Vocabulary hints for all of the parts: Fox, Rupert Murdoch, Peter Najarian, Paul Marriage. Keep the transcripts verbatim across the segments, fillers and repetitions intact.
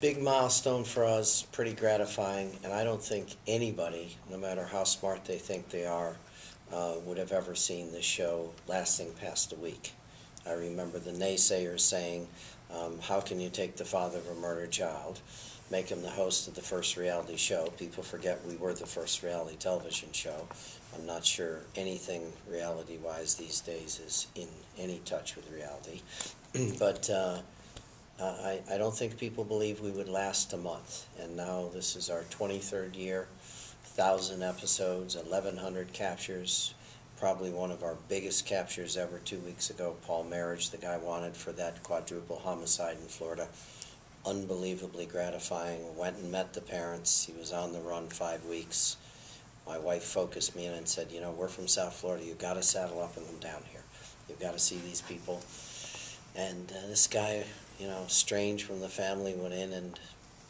Big milestone for us, pretty gratifying, and I don't think anybody, no matter how smart they think they are, uh, would have ever seen this show lasting past a week. I remember the naysayers saying, um, how can you take the father of a murdered child, make him the host of the first reality show? People forget we were the first reality television show. I'm not sure anything reality-wise these days is in any touch with reality, but uh, Uh, I, I don't think people believe we would last a month, and now this is our twenty-third year, one thousand episodes, eleven hundred captures, probably one of our biggest captures ever. Two weeks ago, Paul Marriage, the guy wanted for that quadruple homicide in Florida, unbelievably gratifying. Went and met the parents. He was on the run five weeks. My wife focused me in and said, you know, we're from South Florida. You've got to saddle up and come down here. You've got to see these people. And uh, this guy, you know, strange from the family, went in and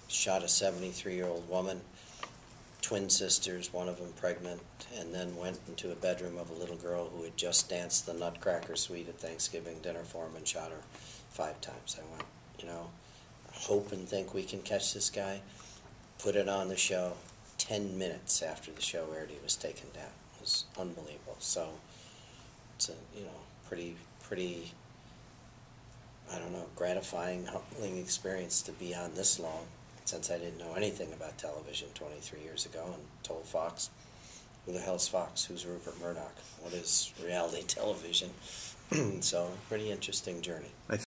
shot a seventy-three-year-old woman, twin sisters, one of them pregnant, and then went into a bedroom of a little girl who had just danced the Nutcracker Suite at Thanksgiving dinner for him and shot her five times. I went, you know, I hope and think we can catch this guy. Put it on the show. Ten minutes after the show aired, he was taken down. It was unbelievable. So it's a, you know, pretty, pretty... I don't know, gratifying, humbling experience to be on this long, since I didn't know anything about television twenty-three years ago and told Fox, who the hell's Fox? Who's Rupert Murdoch? What is reality television? So, pretty interesting journey.